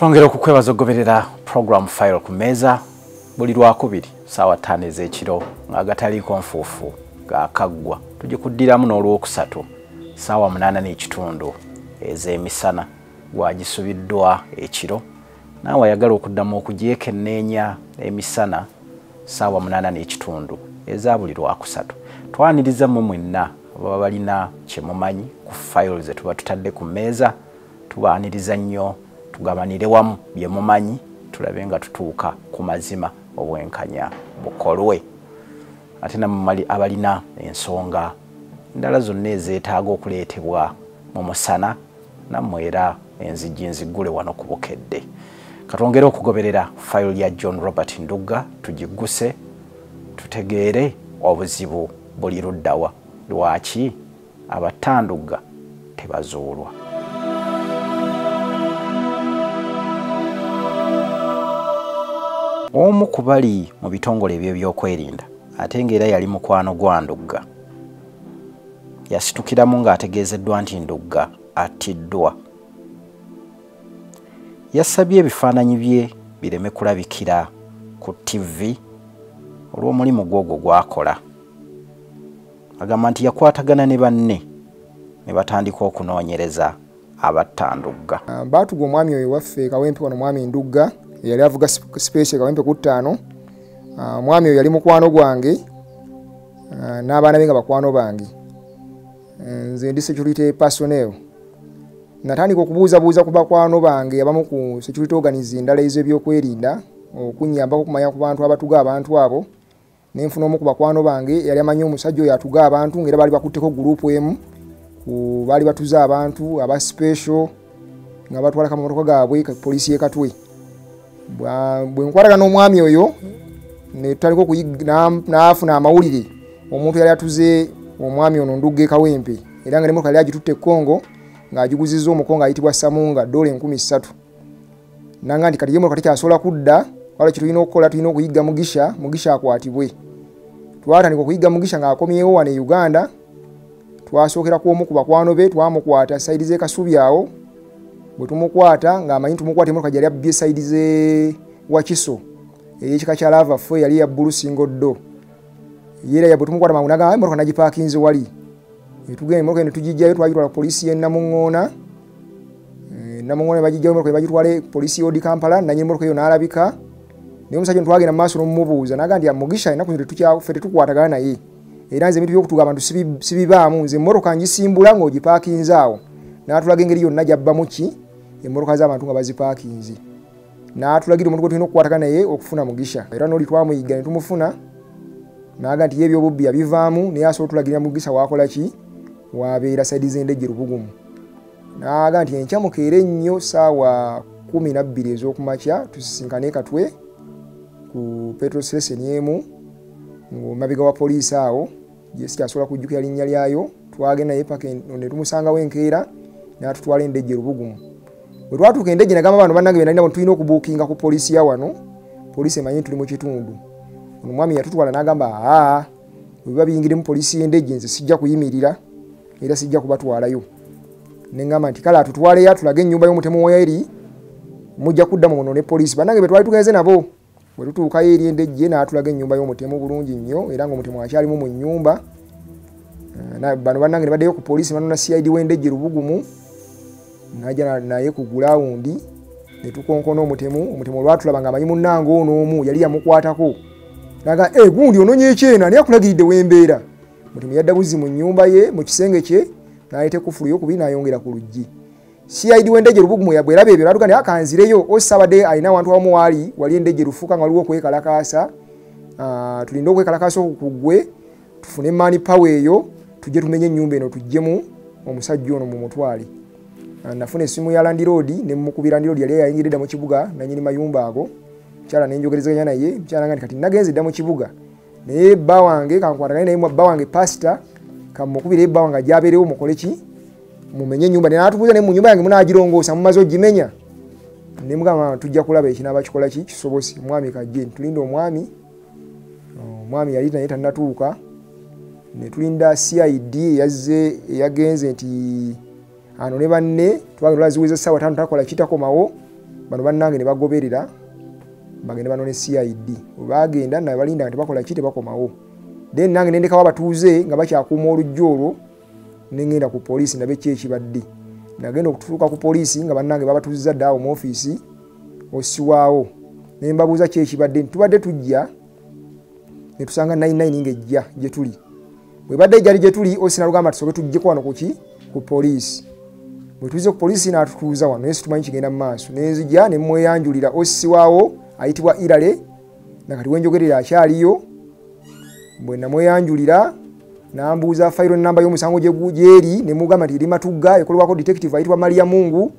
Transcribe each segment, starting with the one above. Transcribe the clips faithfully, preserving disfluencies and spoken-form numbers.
Twongera okukwebaza okugoberera program Fayiro ku Mmeeza buli lwakubiri sawa ttaano ez'ekiro nga gataliiko nfuufu gaakaggwa tujja kuddiramu n'olwokusatu sawa munaana n'ekitundu ez'emisana gwagisubiddwa ekiro naawe ayagala okuddamu okugyekenneenya emisana sawa munaana n'ekitundu eza buli lwakusatu. Twaniriza mmwe mwenna ababa balina kye mumanyi ku fayiro ze tuba tutadde ku mmeeza, tubaaniriza nnyo tugabanire wamu bye mumanyi tulabe nga tutuuka ku mazima obwenkanya bukolwe. Ate nammwe abalina ensonga endala zonna ezeetaaga okuleetebwa mu musana nammwe era enzigi nziggule wano ku bukedde. Katwongere okugoberera fayiro ya John Robert Ndugga tugigguse tutegeere obuzibu buli luddawa lwaki abatandugga tebazuulwa. Omu ku bali mu bitongole ebyo by'okwerinda ate ng'era yali mukwano gwa Ndugga yasitukiramu ng'ategeezeddwa nti Ndugga attiddwa. Yasabye ebifaananyi bye bireme kulabikira ku ttivvi olw'omulimu gw'ogwo gwakola. Agamba nti yakwatagana ne banne ne batandika okunoonyereza abattandugga. Baatuga omwami oyo waffe Kawempe wano, mwami Ndugga eyali avuga sipeesi Kawempe ku ttaano. Omwami oyo yali mukwano gwange n'abaana be nga bakwano bange. Nze ndi security personnel. Natandika okubuuzabuuza ku bakwano bange abamu ku security organize endala ez'ebyokwerinda okunnyambako okumanya ku bantu abatuga abantu abo. Nenfuna omu ku bakwano bange yali amanyi omusajja oyo atuga abantu ng'era baali bakutteko gurupu emu ku baali batuze abantu aba special nga batwala ka motoka gaabwe polisi y'ekatwe. Bwe nkwataga n'omwami oyo ne tutaliko n'afuna amawulire omuntu yali atuze omwami ono Ndugga Kawempe era nga ne motoka yali agitutte Kongo ng'agiguzizza omuko ng'ayitibwa Samunga ddole enkumi ssatu. Nanga nti kati yemotoka tekyasobola kudda wala kye tulina okukola tulina okuyiga Mugisha, Mugisha akwatibwe. Twatandika okuyiga Mugisha ng'akomyewo wano e Uganda. Twasookera ku omu ku bakwano be twamukwata sayidi z'ekasubi awo. Bwe tumukwata ng'amanyi tumukwata emotoka gyali abbye sayidi z'e Wakiso ey'ekika kya Lava Four yali ya Bulu Singoddo. Yera ya bwe tumukwata mangu n'agamba emotoka nagipaakinze wali. Etugenda emotoka ne tugijjayo twagitwala ku poliisi y'e Namuŋŋoona. Namuŋŋoona bagijjayo emotoka bagitwale poliisi y'Odi Kampala nannyini emotoka eyo n'alabika. Niyo musajja ntwagenda mu maaso n'omubuuza n'agamba nti Mugisha alina kunzira tukyafe tetukwatagana naye. Era nze ebintu by'okutuga abantu sibibaamu, nze emmotoka ngisimbula ng'ogipaakinze awo. N'atulaga engeri yonna gy'abbamu ki emmotoka z'abantu nga bazipaakinze. N'atulagira omuntu gwe tulina okukwatagana naye okufuna Mugisha. Era n'oli twamuyiga ne tumufuna. N'agamba nti y'ebyobubbi yabivaamu naye asobola otulagira Mugisha waakola ki waabeera sayidi z'endege Lubugumu. N'agamba nti enkyamukeera ennyo ssaawa kumi na bbiri ez'okumakya tusisinkane Katwe ku petrol station yemu mabega wa polisi awo yesi asobola kujjukira linnya lyayo. Twagenda naye paka ne tumusanga wenkeera n'atutwala endege Lubugumu. Bwe twatuuka endege n'agamba bano bannange benalina bano tulina okubuukinga ku polisi ya wano, polisi emanyi tuli mu kitundu. Ono mwami yatutwala n'agamba aa bwe biba biyingire mu polisi y'endege nze sijja kuyimirira era sijja kubatwalayo. Ne ngamba nti kale atutwale ya tulage ennyumba y'omutemu we eri mujja kuddamu muno ne polisi. Bannange be twali tugenze nabo bwe tutuuka eri endege n'atulaga ennyumba y'omutemu bulungi nnyo era ng'omutemu akyalimu mu nnyumba. Bano bannange ne baddeyo ku poliisi bano na C I D w'endege Lubugumu n'ajja naye ku gulawundi ne tukonkona omutemu. Omutemu olwatulaba ng'amanyi munnange ono omu yali yamukwatako naga e gundi ononye ekyena ani akulagiridde w'embeera. Omutemu yadda buzzi mu nnyumba ye mu kisenge kye n'aleeta ekkufulu y'okubiri n'ayongera ku luggi. C I D w'endege Lubugumu yabwe era bebyo n'atuga naye akanzireyo osabadde alina abantu abamu waali wali endege lufuuka nga waliwo okwekalakaasa. Tulinde okwekalakaasa okwo ku ggwe tufune mani pawa eyo tujje tumenye ennyumba eno tujjemu omusajja ono mu mutwale. Nafuna essimu ya landiroodi ne mukubira landiroodi yali yayingiridde dda mu kibuga nannyini mayumba ago. Mukyala ne njogerezeganya naye mukyala nga kati nagenze dda mu kibuga naye bba wange kankwatagane naye bba wange pasita kamukubira ebba wange gy'abeerewo mukole ki mumenye nyumba. Ne natubuuza ne mu nyumba yange munagirongoosa mumaze ogimenya. Ne mugamba tujja kulaba ekinaaba kikola ki kisobose mwami kajje tulinde omwami. Omwami yali naye tannatuuka ne tulinda C I D yazze eyagenze nti ano ne banne twagala ziweze ssaawa ttaano takola kitakomawo bano bannange ne bagoberera bagende banone C I D bagenda na balinda kati bakola kiti bakomawo then nange nende kaba batuuze nga bakyakuuma olujja olwo nengenda ku police nabe kyeki baddi nagenda okutuuka ku police nga bannange babatuuzizza dda mu office osiwaawo ne mbabuuza kyeki badde ntubadde tujja ne tusanga ninety-nine ngejja gye tuli bwe badde ejjali gye tuli osina lugamba tusoke tujje kwano kuki ku police bwe tuze ku police na tutuuza wano yesu tumanyi kigenda mu maaso nenzija ne mweyanjulira osiwaawo ayitibwa Irale nakati wenjogerera akyaliyo bwe namweyanjulira nambuuza file namba y'omusango gye gujeri ne mugamba nti lima tugga ekolwako detective ayitibwa Maria Mungu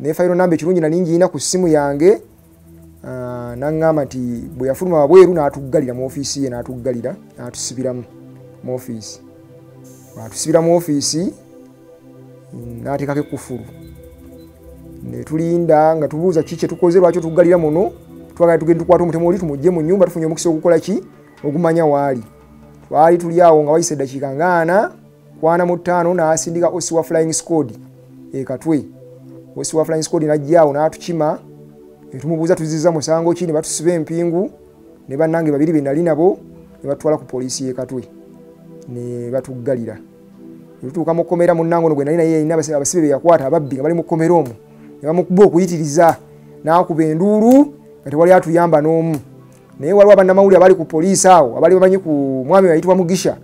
ne file namba ekirungi na ningi ina ku simu yange uh, nangamba nti bwe yafuluma bweru n'atuggalira mu office ye n'atuggalira n'atusibiramu mu office batusibira mu office n'atekake kufuru ne tulinda nga tubuuza kiki tukoze lwakyo tuggalira muno twagala tugenda kwata omutemu oli tumujje mu nyumba tufunye omukisa okukola ki ogumanya wali wali tuliawo nga wayise dakika ngana kwana mutano na asindika Osiwa Flying Squad e katwe Osiwa Flying Squad najjao na atukima etumubuza tuziza musango kini batusibe empingu ne banange babiri benali nabo ne batwala ku police e katwe ne batuggalira tutuka mukomera munango no gwenali na yeye ina basi abasibe yakwata ababbi bali mukomera omu ne bamukuba okuyitiriza na kubenduru kati wali atuyamba nomu naye waliwo abannamawulire abali ku poliisi awo abali bamanyi ku mwami wayitibwa Mugisha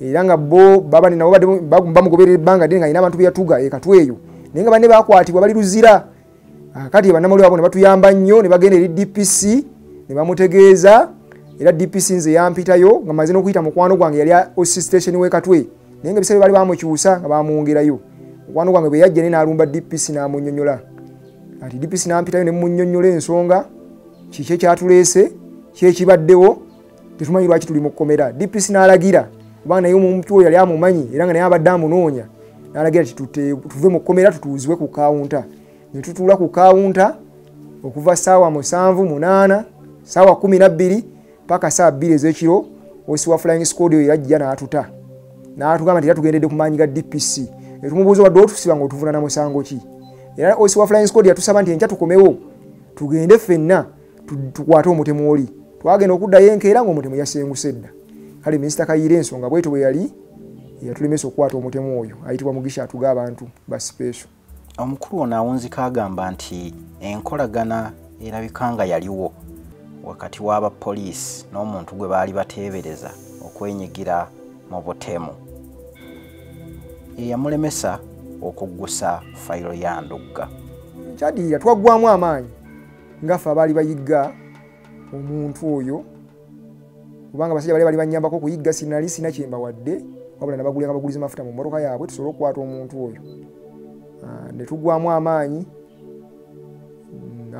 era nga bo baba nabo bamugoberera ebbanga ddene nga alina abantu byatuga ekatweyo naye nga banne baakwatibwa bali luzira kati abannamawulire abo ne batuyamba nnyo ne bagenda eri D P C ne bamutegeeza era D P C nze yampitayo nga maze n'okuyita mukwano gwange yali O C station w'ekatwe naye nga ebiseera bye baali bamukyusa nga bamwongerayo mukwano gwange bwe yajja ne n'alumba D P C n'amunnyonnyola ati D P C n'ampitayo ne munnyonnyola ensonga kiki ekyatulese kyekibaddewo tetumanyi lwaki tuli mu kkomera D P C n'alagira kubanga naye omuntu oyo yali amumanyi era nga naye abadde amunoonya n'alagira tuve mu kkomera tutuuzibwe ku kawunta ne tutuula ku kawunta okuva ssaawa musanvu munaana ssaawa kumi na bbiri paka ssaawa bbiri ez'ekiro Osiwa Flying Squad oyo yajja n'atuta n'atugamba nti era tugendedde ku maanyi ga D P C ne tumubuuza wadde otusiba nga otuvunaana musango ki era Osiwa Flying Squad yatusaba nti enkya tukomewo tugende ffenna tukwate omutemu oli twagenda okuddayo enkeera ng'omutemu yasenguse dda kale minisita Kayiira ensonga bwetyo bwe yali yatulemesa okukwata omutemu oyo ayitibwa Mugisha atuga abantu ba special omukulu ono awunzika agamba nti enkolagana erabika nga yaliwo wakati w'abapoliisi n'omuntu gwe baali bateebereza okwenyigira mu butemu eyamulemesa okuggusa fayiro ya Ndugga kyaddirira twaggwamu amaanyi ngafa abali bayiga omuntu oyo kubanga basajja bali bali banyambako kuyiga sinali sina kyemba wadde wabula nabagulya kabaguliza mafuta mu moroka yaabwe tusolo kwata omuntu oyo ne tugwamu amaanyi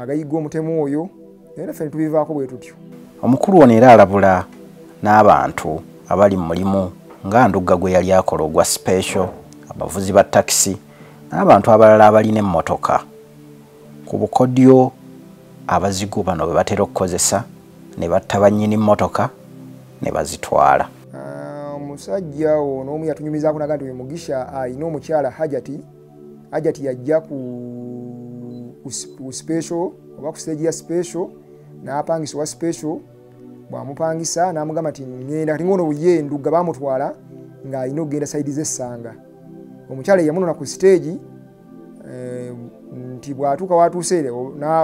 agayiga omutemu oyo era ffe tubivaako bwe tutyo omukulu ono era alabula n'abantu abali mu mulimu nga Ndugga gwe yali akola ogwa special abavuzi ba takisi n'abantu abalala abalina emmotoka ku bukodyo abazigu bano bwe batera okukozesa ne battaba nnyini mmotoka ne bazitwala omusajja ono omu yatunyumizaako naga nti Mugisha ayina omukyala hajati hajati yajja ku special oba ku stage ya special n'apangisa wa special bwamupangisa n'amugamba nti ngenda kati ngono buye Ndugga bamutwala ng'ayina okugenda saidi z'essanga omukyala yamunona ku stage nti bwatuuka watuuseere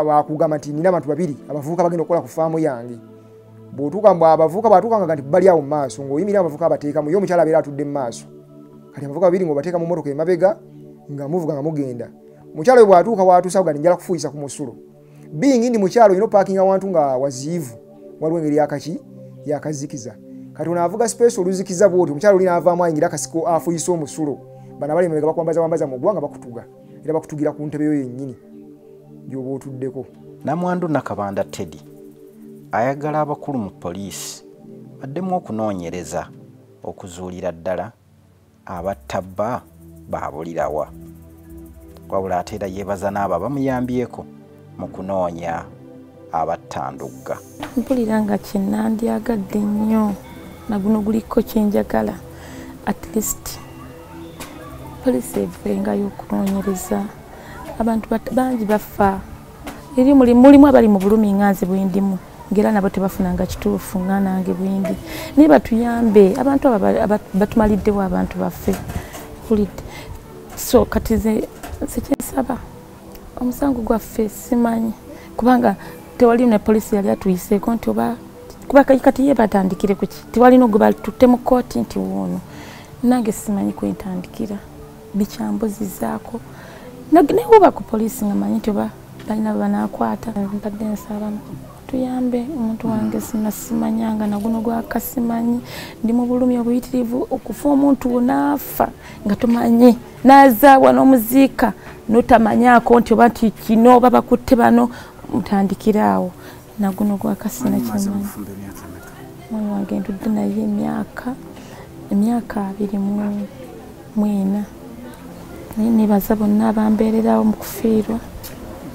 bakugamba nti nina abantu babiri abavubuka bagenda okukola ku faamu yange bw'otuuka mbw abavubuka batuukanga nti bali awo mu maaso ng'oyimirira abavubuka abateekamu ye omukyala abeera atudde mu maaso kati abavubuka babiri ng'obateeka mu mmotoka emabega nga muvuga nga mugenda omukyala oyo bwatuuka watuusaga njala kufuuyisa ku musulo bingi ndi mukyala olina opaakinga awantu nga waziivu waliwo engeri yakaki yakazikiza kati ono avuga space oluzikiza bw'oti omukyala olina avaamu ayingira akasiko afuuyisa omusulo bana bali emabega bakwambaza wambaza mu ggwanga bakutuga era bakutugira ku ntebe yo yennyini gy'oba otuddeko Namwandu Nakabanda Teddy ayagala abakulu mu poliisi baddemu okunoonyereza okuzuulira ddala abattabba baabulirawa wabula ate era yeebaza n'abo abamuyambyeko mu kunoonya abatta Ndugga mpulira nga kye nandyagadde ennyo na guno guliko kye njagala at least poliisi evenga y'okunoonyereza abantu bangi bafa Iri muri muri mwa bali mu bulumi nganze bwindimu ngera nabo tebafunanga kituufu ngana nge bwindi niba tuyambe abantu abatumalidde wa abantu baffe kulide so katize sekyesaba omusango gwa face simanyi kubanga tewali na police yali atuyise konti oba kuba kati ye batandikire kuki tewali no gobal tutemu court nti wono nange simanyi kwentandikira bichambozi zako nagne huba ku police ngamanyi toba balina banakwata mbadde nsaba tuyambe omuntu wange sinasimanyanga naguno gwa kasimanyi ndi mu bulumi obuyitirivu okufa omuntu onafa ngatumanye nazawa n'omuzika notamanyako nti oba nti kino baba kutte bano mutandikiraawo naguno gwa kasina kyemanyi mwana wange ntudde naye emyaka emyaka abiri mu mwena naye nebaza bonna abambeererawo mu kufiirwa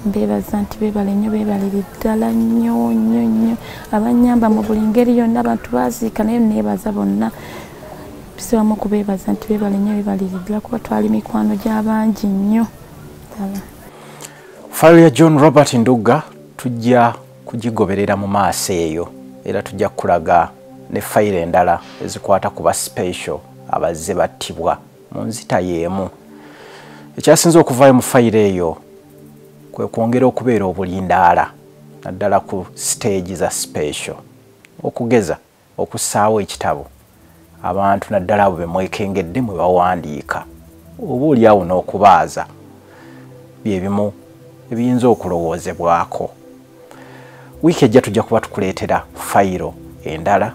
bebaza nti bebale nnyo bebalira ddala nnyo nnyo nnyo abanyamba mu buli ngeri yonna abantu baziika naye nebaza bonna bisewamu kubebaza nti bebale nnyo bebalira ddala kuba twali mikwano gy'abangi nnyo ddala. Fayiro ya John Robert Ndugga tujja kugigoberera mu maaso eyo era tujja kulaga ne fayiro endala ezikwata ku ba special abazze battibwa mu nzita y'emu. Ekyasinze okuvaayo mu fayiro eyo kwe kwongera okubeera obulindaala naddala ku stage za special okugeza okusaawa ekitabo abantu naddala abo be mwekengedde mwe bawandiika oba oli awo n'okubaaza bye bimu ebiyinza okulowoozebwako. Wiiki ejja tujja kuba tukuleetera fayiro endala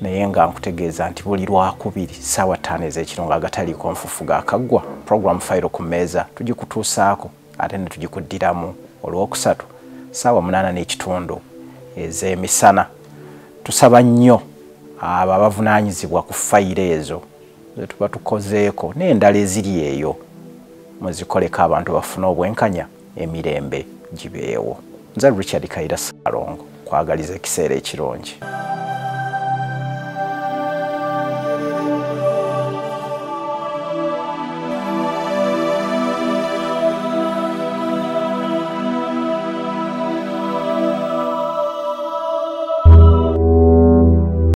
naye nga nkutegeeza nti buli lwakubiri ssaawa ttaano ez'ekiro ng'agataliiko nfufu gaakaggwa puroguramu Fayiro ku Mmeeza tugikutuusaako ate ne tugikuddiramu olw'okusatu ssaawa munaana n'ekitundu ez'emisana. Tusaba nnyo abo abavunaanyizibwa ku fayiro ezo ze tuba tukozeeko n'endala eziri eyo muzikoleko abantu bafune obwenkanya emirembe gibeewo. Nze Richard Kayiira Ssaalongo kwagaliza ekiseera ekirungi.